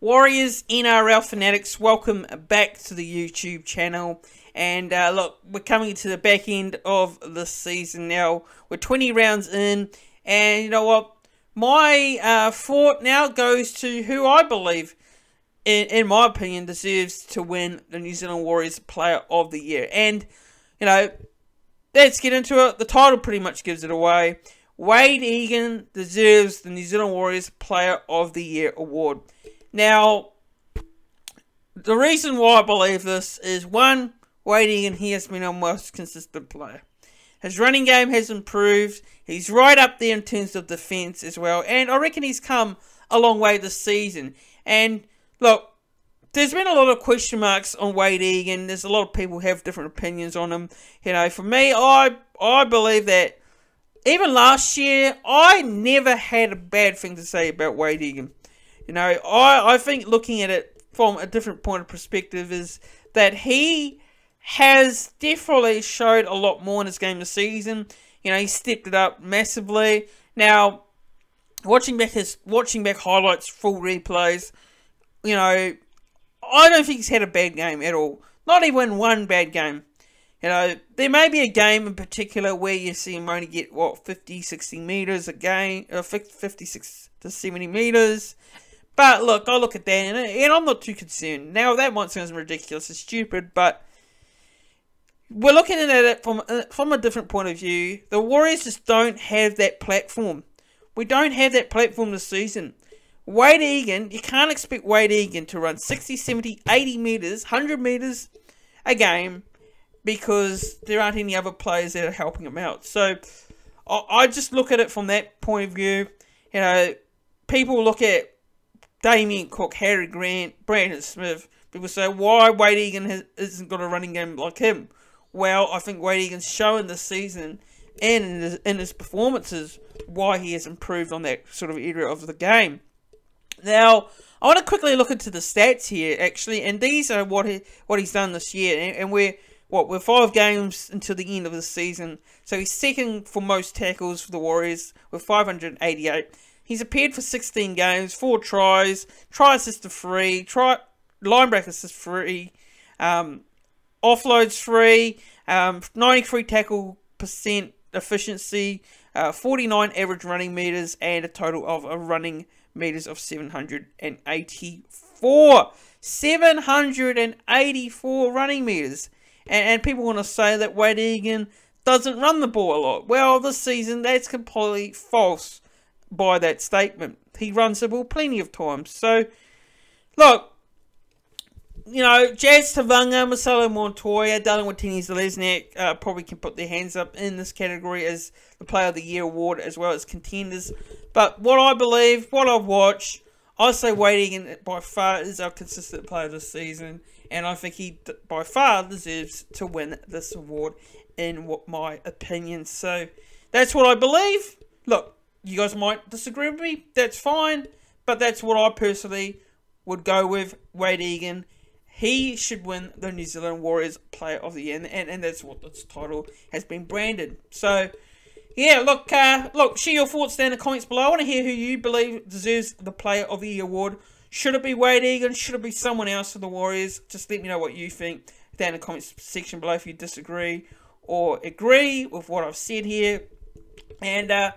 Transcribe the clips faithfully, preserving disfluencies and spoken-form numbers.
Warriors N R L Fanatics, welcome back to the YouTube channel. And uh, look, we're coming to the back end of this season now. We're twenty rounds in, and you know what? My uh, thought now goes to who I believe, in, in my opinion, deserves to win the New Zealand Warriors Player of the Year. And, you know, let's get into it. The title pretty much gives it away. Wayde Egan deserves the New Zealand Warriors Player of the Year award. Now, the reason why I believe this is, one, Wayde Egan, he has been our most consistent player. His running game has improved. He's right up there in terms of defence as well. And I reckon he's come a long way this season. And look, there's been a lot of question marks on Wayde Egan. There's a lot of people have different opinions on him. You know, for me, I I believe that even last year, I never had a bad thing to say about Wayde Egan. You know, I, I think looking at it from a different point of perspective is that he has definitely showed a lot more in his game this season. You know, he stepped it up massively. Now, watching back his watching back highlights, full replays, you know, I don't think he's had a bad game at all. Not even one bad game. You know, there may be a game in particular where you see him only get, what, fifty, sixty metres a game, or fifty-six to seventy metres. But look, I look at that, and, and I'm not too concerned. Now, that might sound ridiculous and stupid, but we're looking at it from, from a different point of view. The Warriors just don't have that platform. We don't have that platform this season. Wayde Egan, you can't expect Wayde Egan to run sixty, seventy, eighty metres, one hundred metres a game because there aren't any other players that are helping him out. So I, I just look at it from that point of view. You know, people look at Damien Cook, Harry Grant, Brandon Smith. People say, why Wayde Egan has, isn't got a running game like him? Well, I think Wayde Egan's shown this season and in his, in his performances why he has improved on that sort of area of the game. Now, I want to quickly look into the stats here, actually, and these are what he, what he's done this year. And, and we're what we're five games until the end of the season, so he's second for most tackles for the Warriors with five hundred eighty-eight. He's appeared for sixteen games, four tries, try assist to three, try line break assist three. Um, Offloads free, um, ninety-three tackle percent efficiency, uh, forty-nine average running meters, and a total of a running meters of seven hundred eighty-four. seven hundred eighty-four running meters. And, and people want to say that Wayde Egan doesn't run the ball a lot. Well, this season, that's completely false by that statement. He runs the ball plenty of times. So, look, you know, Jazz Tavanga, Marcelo Montoya, Darlan Watini Zleznick uh, probably can put their hands up in this category as the Player of the Year award as well as contenders. But what I believe, what I've watched, I say Wayde Egan by far is our consistent player this season. And I think he by far deserves to win this award in what my opinion. So that's what I believe. Look, you guys might disagree with me. That's fine. But that's what I personally would go with, Wayde Egan. He should win the New Zealand Warriors Player of the Year, and, and, and that's what this title has been branded. So, yeah, look, uh, look, share your thoughts down in the comments below. I want to hear who you believe deserves the Player of the Year award. Should it be Wayde Egan? Should it be someone else for the Warriors? Just let me know what you think down in the comments section below if you disagree or agree with what I've said here. And, uh...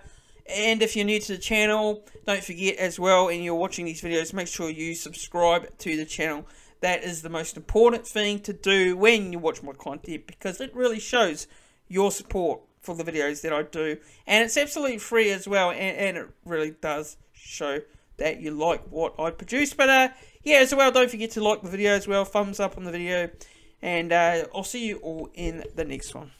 And if you're new to the channel, don't forget as well, and you're watching these videos, make sure you subscribe to the channel. That is the most important thing to do when you watch my content, because it really shows your support for the videos that I do. And it's absolutely free as well, and, and it really does show that you like what I produce. But uh, yeah, as well, don't forget to like the video as well, thumbs up on the video, and uh, I'll see you all in the next one.